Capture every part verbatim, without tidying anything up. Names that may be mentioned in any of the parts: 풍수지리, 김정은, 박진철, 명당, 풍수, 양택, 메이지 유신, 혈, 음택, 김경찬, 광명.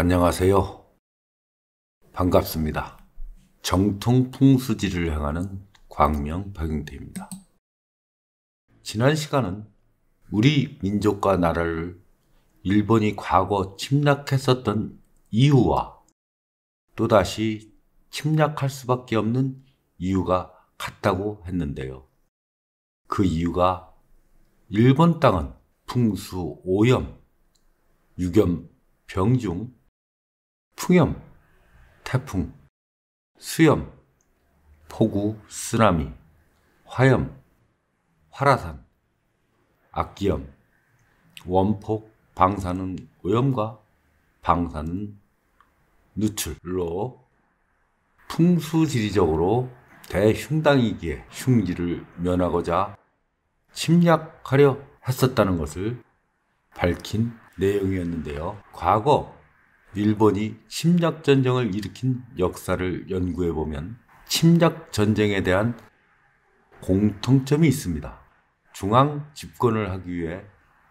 안녕하세요. 반갑습니다. 정통 풍수지리를 향하는 광명 박용택입니다. 지난 시간은 우리 민족과 나라를 일본이 과거 침략했었던 이유와 또다시 침략할 수밖에 없는 이유가 같다고 했는데요. 그 이유가 일본 땅은 풍수 오염, 유염, 병중, 풍염, 태풍, 수염, 폭우, 쓰나미, 화염, 화라산, 악기염, 원폭, 방사능 오염과 방사능 누출로 풍수지리적으로 대흉당이기에 흉기를 면하고자 침략하려 했었다는 것을 밝힌 내용이었는데요. 과거 일본이 침략전쟁을 일으킨 역사를 연구해보면 침략전쟁에 대한 공통점이 있습니다. 중앙 집권을 하기 위해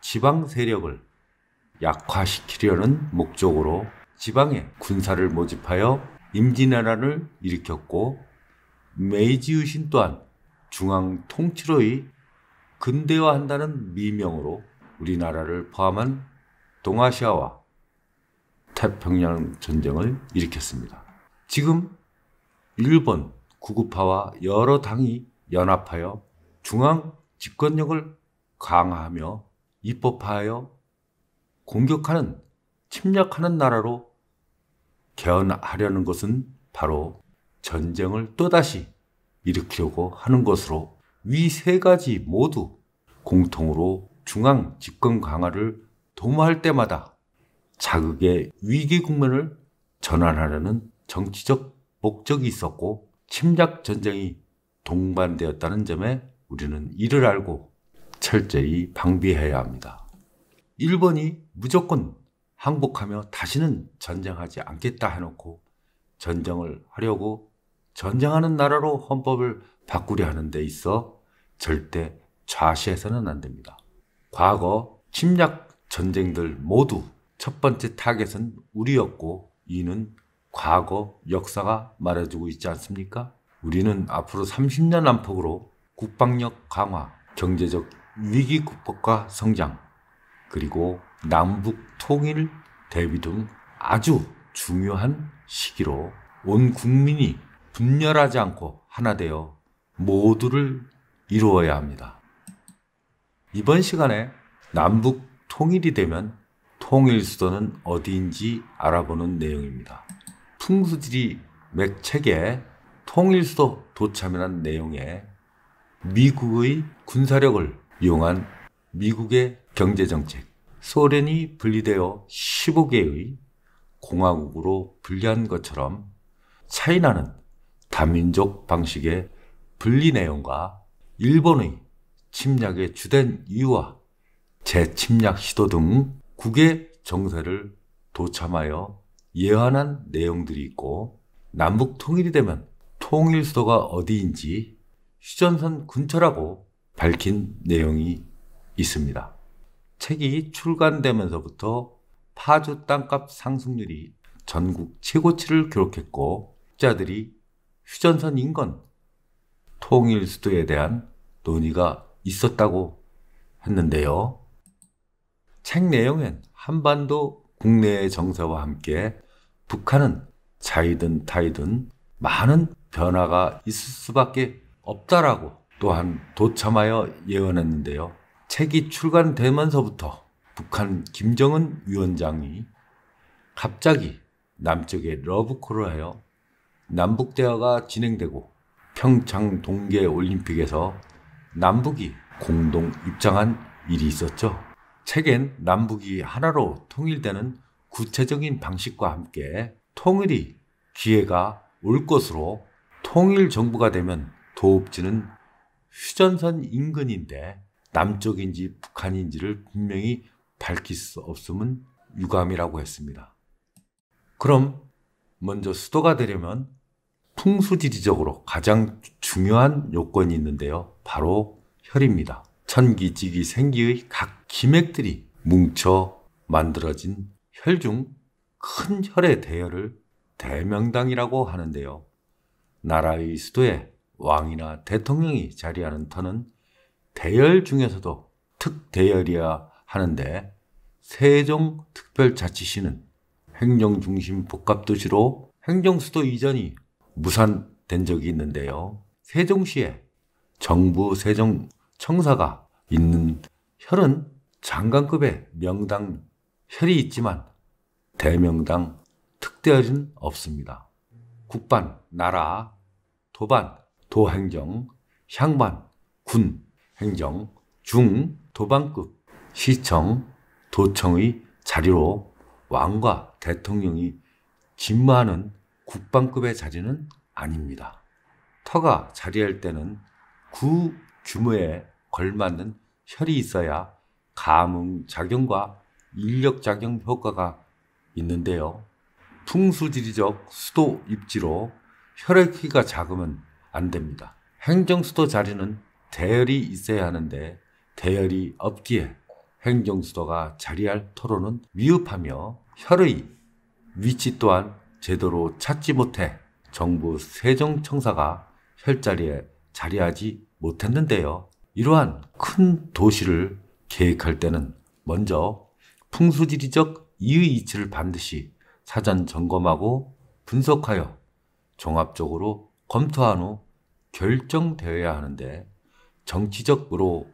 지방 세력을 약화시키려는 목적으로 지방에 군사를 모집하여 임진왜란을 일으켰고, 메이지 유신 또한 중앙 통치로의 근대화한다는 미명으로 우리나라를 포함한 동아시아와 태평양 전쟁을 일으켰습니다. 지금 일본 구구파와 여러 당이 연합하여 중앙 집권력을 강화하며 입법하여 공격하는, 침략하는 나라로 개헌하려는 것은 바로 전쟁을 또다시 일으키려고 하는 것으로, 위 세 가지 모두 공통으로 중앙 집권 강화를 도모할 때마다 자극의 위기 국면을 전환하려는 정치적 목적이 있었고, 침략 전쟁이 동반되었다는 점에 우리는 이를 알고 철저히 방비해야 합니다. 일본이 무조건 항복하며 다시는 전쟁하지 않겠다 해놓고 전쟁을 하려고 전쟁하는 나라로 헌법을 바꾸려 하는 데 있어 절대 좌시해서는 안 됩니다. 과거 침략 전쟁들 모두 첫 번째 타겟은 우리였고, 이는 과거 역사가 말해주고 있지 않습니까? 우리는 앞으로 삼십 년 안팎으로 국방력 강화, 경제적 위기 극복과 성장, 그리고 남북 통일 대비 등 아주 중요한 시기로 온 국민이 분열하지 않고 하나 되어 모두를 이루어야 합니다. 이번 시간에 남북 통일이 되면 통일 수도는 어디인지 알아보는 내용입니다. 풍수지리 맥책에 통일 수도 도참이란 내용에 미국의 군사력을 이용한 미국의 경제정책, 소련이 분리되어 십오 개의 공화국으로 분리한 것처럼 차이나는 다민족 방식의 분리 내용과 일본의 침략의 주된 이유와 재침략 시도 등 국의 정세를 도참하여 예언한 내용들이 있고, 남북 통일이 되면 통일 수도가 어디인지 휴전선 근처라고 밝힌 내용이 있습니다. 책이 출간되면서부터 파주 땅값 상승률이 전국 최고치를 기록했고, 학자들이 휴전선 인근 통일 수도에 대한 논의가 있었다고 했는데요. 책 내용엔 한반도 국내의 정세와 함께 북한은 자이든 타이든 많은 변화가 있을 수밖에 없다라고 또한 도참하여 예언했는데요. 책이 출간되면서부터 북한 김정은 위원장이 갑자기 남쪽에 러브콜을 하여 남북대화가 진행되고, 평창 동계올림픽에서 남북이 공동 입장한 일이 있었죠. 책엔 남북이 하나로 통일되는 구체적인 방식과 함께 통일이 기회가 올 것으로, 통일정부가 되면 도읍지는 휴전선 인근인데 남쪽인지 북한인지를 분명히 밝힐 수 없음은 유감이라고 했습니다. 그럼 먼저 수도가 되려면 풍수지리적으로 가장 중요한 요건이 있는데요. 바로 혈입니다. 천기, 지기, 생기의 각 기맥들이 뭉쳐 만들어진 혈중 큰 절의 대열을 대명당이라고 하는데요. 나라의 수도에 왕이나 대통령이 자리하는 터는 대열 중에서도 특대열이야 하는데, 세종특별자치시는 행정중심 복합도시로 행정수도 이전이 무산된 적이 있는데요. 세종시에 정부 세종청사가 있는 혈은 장관급의 명당 혈이 있지만 대명당 특대열은 없습니다. 국반, 나라, 도반, 도행정, 향반, 군, 행정, 중, 도반급, 시청, 도청의 자리로 왕과 대통령이 집무하는 국방급의 자리는 아닙니다. 터가 자리할 때는 구 규모에 걸맞는 혈이 있어야 감흥작용과 인력작용 효과가 있는데요. 풍수지리적 수도 입지로 혈의 크기가 작으면 안 됩니다. 행정수도 자리는 대열이 있어야 하는데 대열이 없기에 행정수도가 자리할 터로는 미흡하며, 혈의 위치 또한 제대로 찾지 못해 정부 세종청사가 혈자리에 자리하지 못했는데요. 이러한 큰 도시를 계획할 때는 먼저 풍수지리적 이의이치를 반드시 사전 점검하고 분석하여 종합적으로 검토한 후 결정되어야 하는데, 정치적으로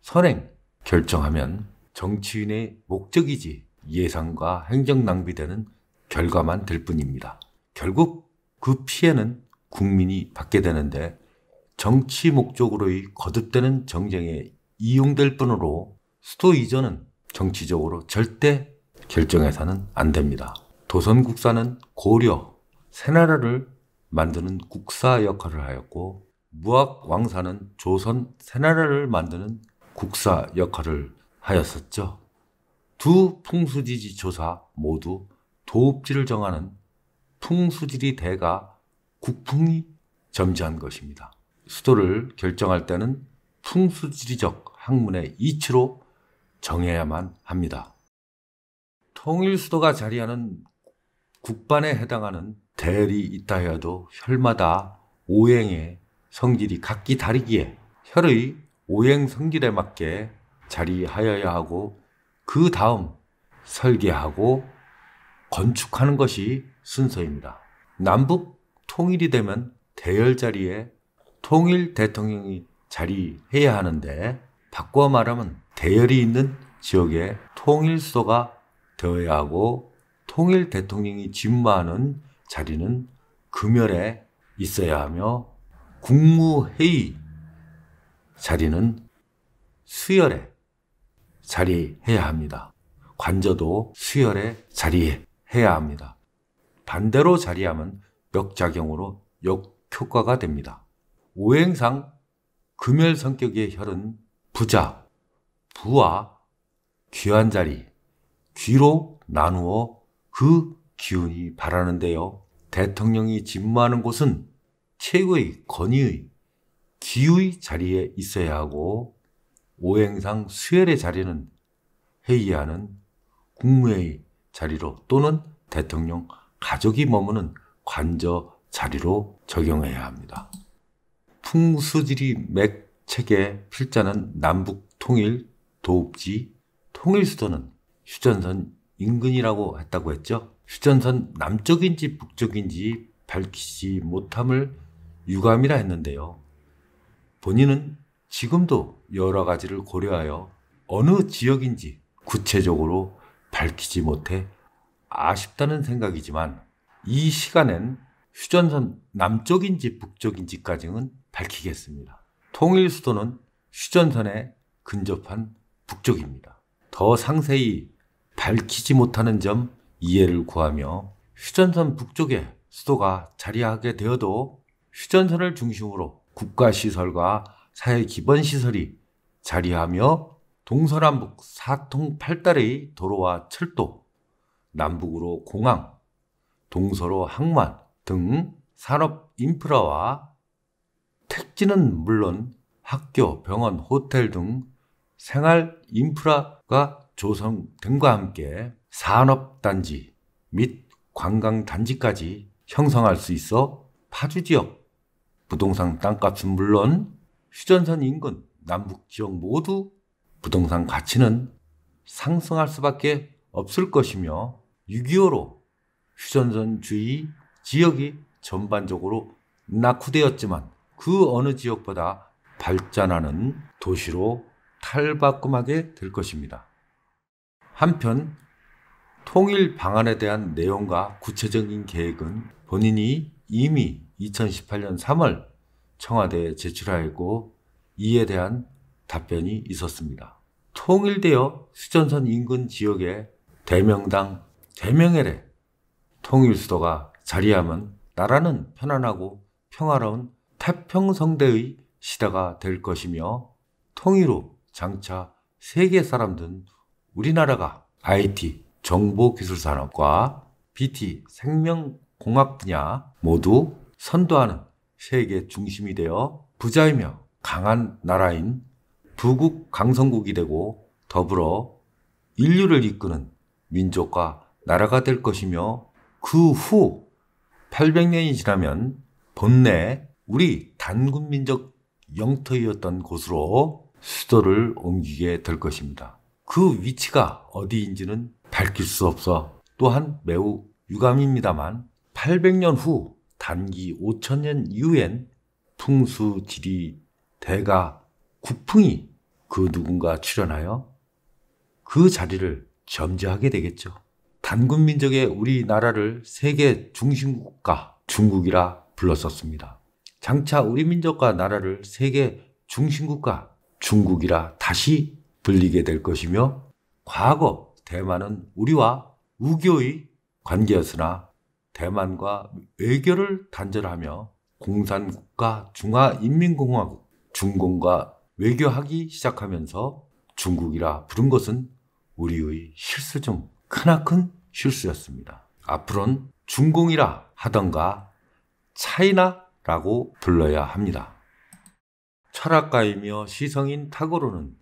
선행, 결정하면 정치인의 목적이지 예산과 행정 낭비되는 결과만 될 뿐입니다. 결국 그 피해는 국민이 받게 되는데, 정치 목적으로의 거듭되는 정쟁에 이용될 뿐으로 수도 이전은 정치적으로 절대 결정해서는 안 됩니다. 도선국사는 고려, 새나라를 만드는 국사 역할을 하였고, 무학왕사는 조선, 새나라를 만드는 국사 역할을 하였었죠. 두 풍수지리 조사 모두 도읍지를 정하는 풍수지리 대가 국풍이 점지한 것입니다. 수도를 결정할 때는 풍수지리적 학문의 이치로 정해야만 합니다. 통일수도가 자리하는 국반에 해당하는 대열이 있다 해도 혈마다 오행의 성질이 각기 다르기에 혈의 오행 성질에 맞게 자리하여야 하고, 그 다음 설계하고 건축하는 것이 순서입니다. 남북 통일이 되면 대열 자리에 통일 대통령이 자리해야 하는데, 바꿔 말하면 대열이 있는 지역에 통일수도가 되어야 하고, 통일 대통령이 집무하는 자리는 금열에 있어야 하며, 국무회의 자리는 수열에 자리해야 합니다. 관저도 수열에 자리해야 합니다. 반대로 자리하면 역작용으로 역효과가 됩니다. 오행상 금열 성격의 혈은 부자, 부와 귀한 자리, 귀로 나누어 그 기운이 바라는데요. 대통령이 집무하는 곳은 최고의 권위의 기후의 자리에 있어야 하고, 오행상 수혈의 자리는 회의하는 국무회의 자리로 또는 대통령 가족이 머무는 관저 자리로 적용해야 합니다. 풍수지리 맥책의 필자는 남북 통일, 도읍지, 통일수도는 휴전선 인근이라고 했다고 했죠. 휴전선 남쪽인지 북쪽인지 밝히지 못함을 유감이라 했는데요. 본인은 지금도 여러 가지를 고려하여 어느 지역인지 구체적으로 밝히지 못해 아쉽다는 생각이지만, 이 시간엔 휴전선 남쪽인지 북쪽인지까지는 밝히겠습니다. 통일수도는 휴전선에 근접한 북쪽입니다. 더 상세히 밝히지 못하는 점 이해를 구하며, 휴전선 북쪽에 수도가 자리하게 되어도 휴전선을 중심으로 국가시설과 사회기본시설이 자리하며, 동서남북 사통팔달의 도로와 철도, 남북으로 공항, 동서로 항만 등 산업인프라와 택지는 물론 학교, 병원, 호텔 등 생활인프라가 조성됨과 함께 산업단지, 및 관광단지까지 형성할 수 있어 파주지역 부동산 땅값은 물론 휴전선 인근 남북지역 모두 부동산 가치는 상승할 수밖에 없을 것이며 육이오로 휴전선주의 지역이 전반적으로 낙후되었지만 그 어느 지역보다 발전하는 도시로 탈바꿈하게 될 것입니다. 한편 통일 방안에 대한 내용과 구체적인 계획은 본인이 이미 이천십팔 년 삼 월 청와대에 제출하였고 이에 대한 답변이 있었습니다. 통일되어 휴전선 인근 지역에 대명당, 대명엘에 통일수도가 자리하면 나라는 편안하고 평화로운 태평성대의 시대가 될 것이며 통일 후 장차 세계 사람 등 우리나라가 아이티, 정보기술산업과 비티, 생명공학 분야 모두 선도하는 세계 중심이 되어 부자이며 강한 나라인 부국 강성국이 되고 더불어 인류를 이끄는 민족과 나라가 될 것이며 그 후 팔백 년이 지나면 본래 우리 단군민족 영토이었던 곳으로 수도를 옮기게 될 것입니다. 그 위치가 어디인지는 밝힐 수 없어 또한 매우 유감입니다만 팔백 년 후 단기 오천 년 이후엔 풍수지리 대가 국풍이 그 누군가 출현하여 그 자리를 점지하게 되겠죠. 단군민족의 우리나라를 세계 중심국가 중국이라 불렀었습니다. 장차 우리 민족과 나라를 세계 중심국가 중국이라 다시 불리게 될 것이며 과거 대만은 우리와 우교의 관계였으나 대만과 외교를 단절하며 공산국가 중화인민공화국 중공과 외교하기 시작하면서 중국이라 부른 것은 우리의 실수 중 크나큰 실수였습니다. 앞으로는 중공이라 하던가 차이나라고 불러야 합니다. 철학가이며 시성인 타고로는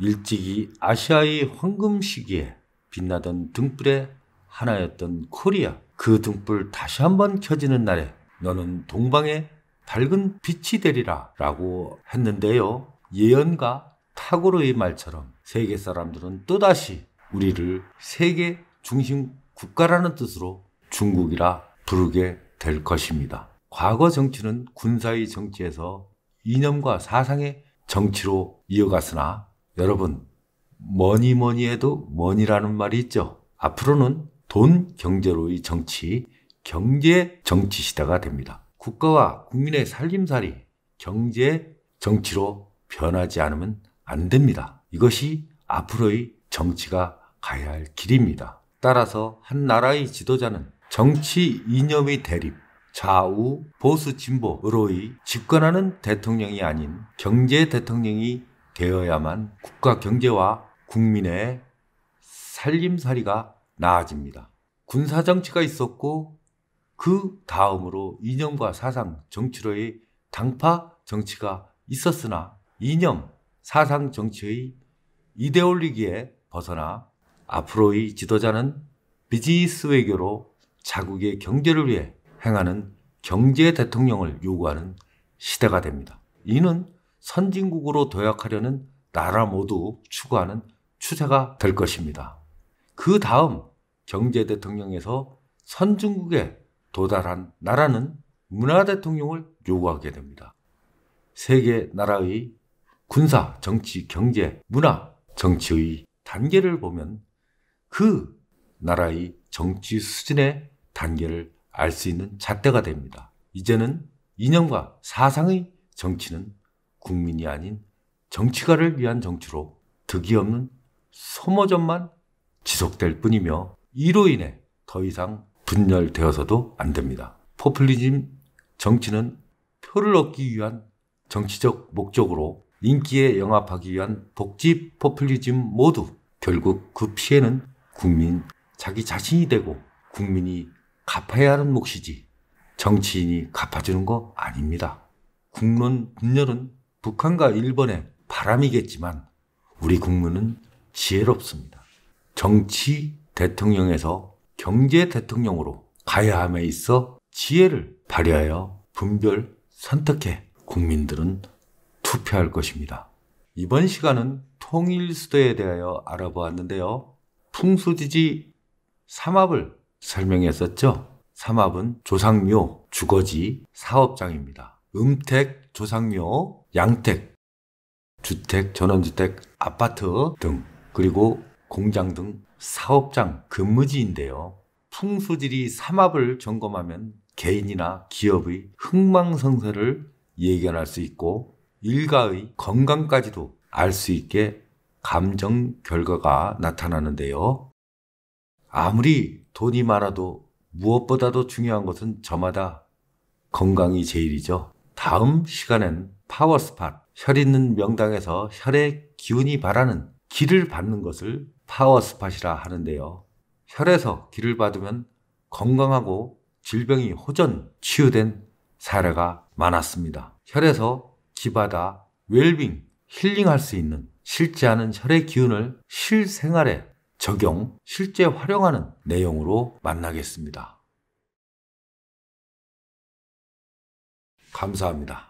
일찍이 아시아의 황금 시기에 빛나던 등불의 하나였던 코리아, 그 등불 다시 한번 켜지는 날에 너는 동방의 밝은 빛이 되리라 라고 했는데요. 예언가 타고르의 말처럼 세계 사람들은 또다시 우리를 세계 중심 국가라는 뜻으로 중국이라 부르게 될 것입니다. 과거 정치는 군사의 정치에서 이념과 사상의 정치로 이어갔으나 여러분 뭐니 뭐니 해도 뭐니라는 말이 있죠. 앞으로는 돈 경제로의 정치, 경제 정치 시대가 됩니다. 국가와 국민의 살림살이 경제 정치로 변하지 않으면 안 됩니다. 이것이 앞으로의 정치가 가야 할 길입니다. 따라서 한 나라의 지도자는 정치 이념의 대립, 좌우, 보수, 진보로의 집권하는 대통령이 아닌 경제 대통령이 되어야만 국가 경제와 국민의 살림살이가 나아집니다. 군사정치가 있었고 그 다음으로 이념과 사상, 정치로의 당파 정치가 있었으나 이념, 사상, 정치의 이데올리기에 벗어나 앞으로의 지도자는 비즈니스 외교로 자국의 경제를 위해 행하는 경제 대통령을 요구하는 시대가 됩니다. 이는 선진국으로 도약하려는 나라 모두 추구하는 추세가 될 것입니다. 그 다음 경제 대통령에서 선진국에 도달한 나라는 문화 대통령을 요구하게 됩니다. 세계 나라의 군사, 정치, 경제, 문화, 정치의 단계를 보면 그 나라의 정치 수준의 단계를 알 수 있는 잣대가 됩니다. 이제는 이념과 사상의 정치는 국민이 아닌 정치가를 위한 정치로 득이 없는 소모전만 지속될 뿐이며 이로 인해 더 이상 분열되어서도 안 됩니다. 포퓰리즘 정치는 표를 얻기 위한 정치적 목적으로 인기에 영합하기 위한 복지 포퓰리즘 모두 결국 그 피해는 국민 자기 자신이 되고 국민이 갚아야 하는 몫이지 정치인이 갚아주는 거 아닙니다. 국론 분열은 북한과 일본의 바람이겠지만 우리 국민은 지혜롭습니다. 정치 대통령에서 경제 대통령으로 가야 함에 있어 지혜를 발휘하여 분별, 선택해 국민들은 투표할 것입니다. 이번 시간은 통일수도에 대하여 알아보았는데요. 풍수지리 삼합을 설명했었죠. 삼합은 조상묘, 주거지, 사업장입니다. 음택, 조상묘, 양택, 주택, 전원주택, 아파트 등, 그리고 공장 등 사업장, 근무지인데요. 풍수지리 삼합을 점검하면 개인이나 기업의 흥망성쇠를 예견할 수 있고 일가의 건강까지도 알 수 있게 감정 결과가 나타나는데요. 아무리 돈이 많아도 무엇보다도 중요한 것은 저마다 건강이 제일이죠. 다음 시간엔 파워스팟, 혈 있는 명당에서 혈의 기운이 바라는 기를 받는 것을 파워스팟이라 하는데요. 혈에서 기를 받으면 건강하고 질병이 호전, 치유된 사례가 많았습니다. 혈에서 기받아 웰빙, 힐링할 수 있는, 실제 하는 혈의 기운을 실생활에 적용, 실제 활용하는 내용으로 만나겠습니다. 감사합니다.